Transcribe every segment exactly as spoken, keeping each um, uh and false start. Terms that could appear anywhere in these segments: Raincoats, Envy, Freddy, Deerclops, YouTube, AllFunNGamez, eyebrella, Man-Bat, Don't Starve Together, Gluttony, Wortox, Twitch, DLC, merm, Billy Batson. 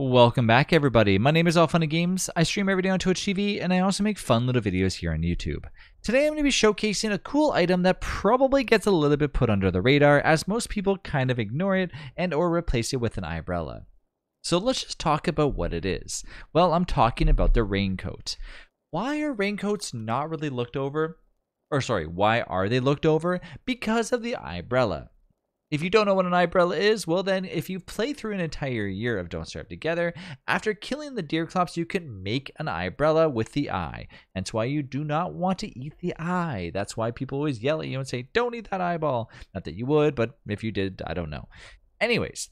Welcome back, everybody. My name is AllFunNGamez. I stream every day on Twitch T V, and I also make fun little videos here on YouTube. Today, I'm going to be showcasing a cool item that probably gets a little bit put under the radar, as most people kind of ignore it and or replace it with an eyebrella. So let's just talk about what it is. Well, I'm talking about the raincoat. Why are raincoats not really looked over? Or sorry, why are they looked over? Because of the eyebrella. If you don't know what an eyebrella is, well then, if you play through an entire year of Don't Starve Together, after killing the Deerclops, you can make an eyebrella with the eye. That's why you do not want to eat the eye. That's why people always yell at you and say, don't eat that eyeball. Not that you would, but if you did, I don't know. Anyways,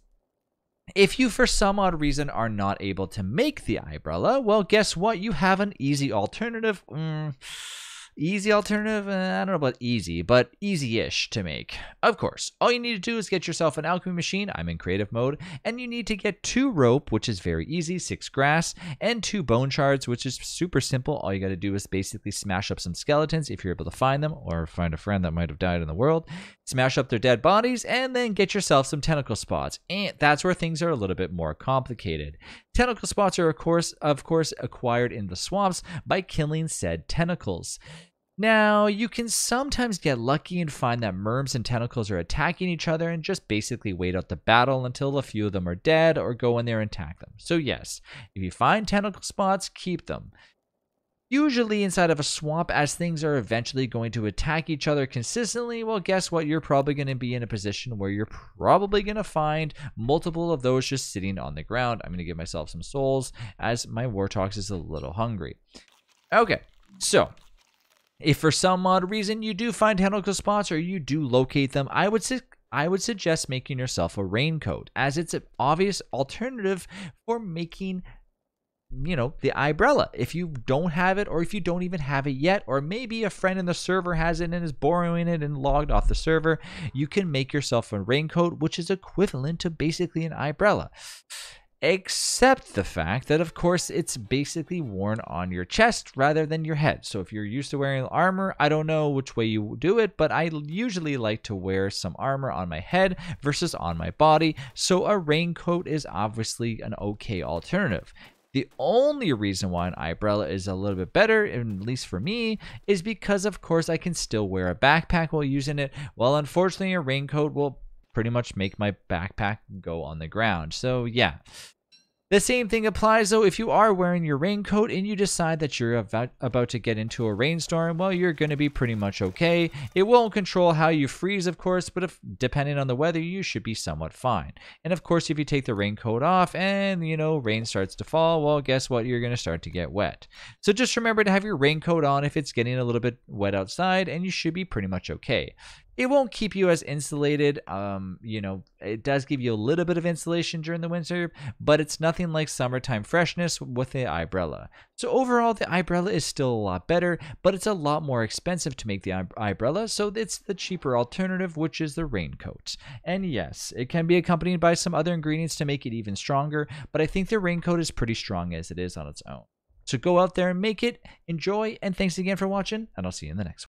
if you for some odd reason are not able to make the eyebrella, well guess what? You have an easy alternative. Mm. Easy alternative? I don't know about easy, but easy-ish to make. Of course, all you need to do is get yourself an alchemy machine. I'm in creative mode. And you need to get two rope, which is very easy, six grass, and two bone shards, which is super simple. All you got to do is basically smash up some skeletons if you're able to find them, or find a friend that might have died in the world. Smash up their dead bodies, and then get yourself some tentacle spots. And that's where things are a little bit more complicated. Tentacle spots are, of course, of course acquired in the swamps by killing said tentacles. Now, you can sometimes get lucky and find that merms and tentacles are attacking each other and just basically wait out the battle until a few of them are dead or go in there and attack them. So yes, if you find tentacle spots, keep them. Usually inside of a swamp, as things are eventually going to attack each other consistently, well guess what, you're probably going to be in a position where you're probably going to find multiple of those just sitting on the ground. I'm going to give myself some souls as my Wortox is a little hungry. Okay, so if for some odd reason you do find tentacle spots or you do locate them, I would su I would suggest making yourself a raincoat, as it's an obvious alternative for making, you know, the eyebrella. If you don't have it, or if you don't even have it yet, or maybe a friend in the server has it and is borrowing it and logged off the server, you can make yourself a raincoat, which is equivalent to basically an eyebrella. Except the fact that, of course, it's basically worn on your chest rather than your head. So if you're used to wearing armor, I don't know which way you do it, but I usually like to wear some armor on my head versus on my body. So a raincoat is obviously an okay alternative. The only reason why an eyebrella is a little bit better, at least for me, is because, of course, I can still wear a backpack while using it. Well, unfortunately, a raincoat will pretty much make my backpack go on the ground. So yeah, the same thing applies though. If you are wearing your raincoat and you decide that you're about, about to get into a rainstorm, well, you're going to be pretty much okay. It won't control how you freeze, of course, but if depending on the weather, you should be somewhat fine. And of course, if you take the raincoat off and, you know, rain starts to fall, well, guess what? You're going to start to get wet. So just remember to have your raincoat on if it's getting a little bit wet outside, and you should be pretty much okay. It won't keep you as insulated. Um, you know, it does give you a little bit of insulation during the winter, but it's nothing like summertime freshness with the eyebrella. So overall, the eyebrella is still a lot better, but it's a lot more expensive to make the eyebrella, so it's the cheaper alternative, which is the raincoat. And yes, it can be accompanied by some other ingredients to make it even stronger, but I think the raincoat is pretty strong as it is on its own. So go out there and make it, enjoy, and thanks again for watching, and I'll see you in the next one.